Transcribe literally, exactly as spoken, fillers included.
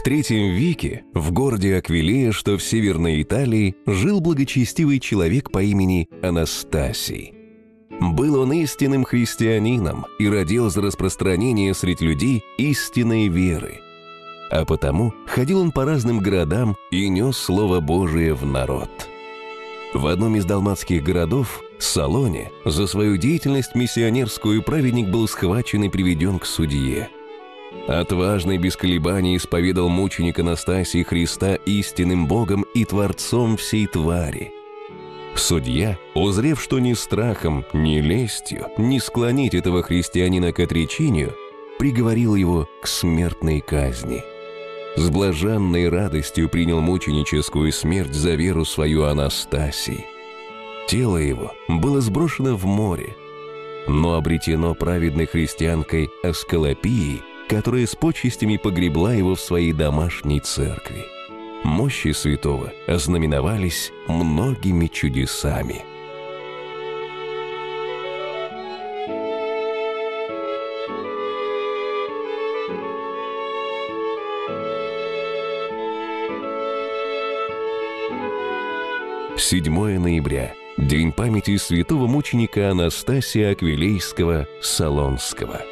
В третьем веке в городе Аквилея, что в Северной Италии, жил благочестивый человек по имени Анастасий. Был он истинным христианином и родил за распространение среди людей истинной веры. А потому ходил он по разным городам и нес Слово Божие в народ. В одном из далматских городов, Салоне, за свою деятельность миссионерскую праведник был схвачен и приведен к судье. Отважный без колебаний исповедал мученик Анастасий Христа истинным Богом и Творцом всей твари. Судья, узрев, что ни страхом, ни лестью не склонить этого христианина к отречению, приговорил его к смертной казни. С блаженной радостью принял мученическую смерть за веру свою Анастасий. Тело его было сброшено в море, но обретено праведной христианкой Аскалопией, которая с почестями погребла его в своей домашней церкви. Мощи святого ознаменовались многими чудесами. седьмое ноября – день памяти святого мученика Анастасия Аквилейского Салонского.